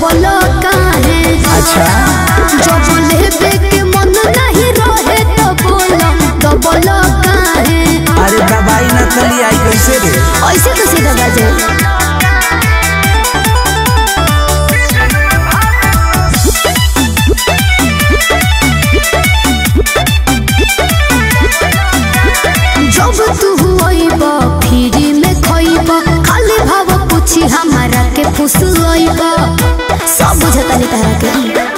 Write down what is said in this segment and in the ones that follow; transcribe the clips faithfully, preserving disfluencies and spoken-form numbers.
बोलो का है। अच्छा जब लेबे के मन नहीं रहे तो बोलो तो बोलो का है। अरे दवाई न चली आई कैसे रे ऐसे तो सीधा बाजे जब तू होइबा फिरी में खोइबा खाली भाव पूछी हमारा के फुस लोइबा सब बुझता नहीं तारा के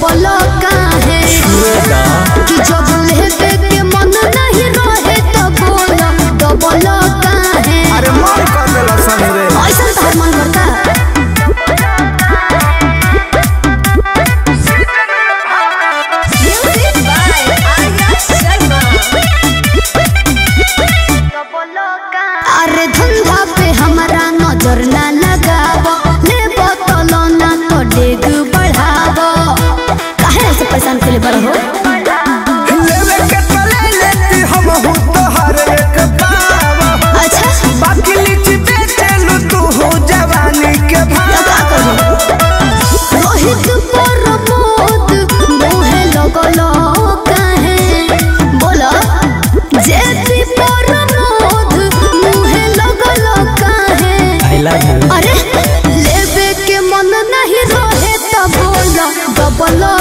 बोलो का है कि जब लेबे के मन नहीं रहे तो बोलो तो बोलो का है। अरे मार कर देला समरे ऐसा तोहर मन करता म्यूजिक बाय आया शर्मा तो बोलो का। अरे धंधा पे हमरा नजर ना लगाबो ले बोतलो ना तो डेग बढ़ाबो परेशान के लिए बड़ो लेवे के तले लेती हम हो तो हर एक पावा। अच्छा बाकी लीची बेचल तू हो जवानी के भाव का करो रोहित परमोद मोह लगलो काहे बोला जेती परमोद मोह लगलो काहे। अरे लेवे के मन नहीं रहे तो बोला तो बोला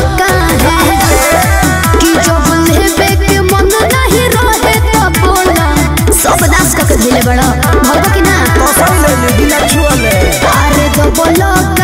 बोलो।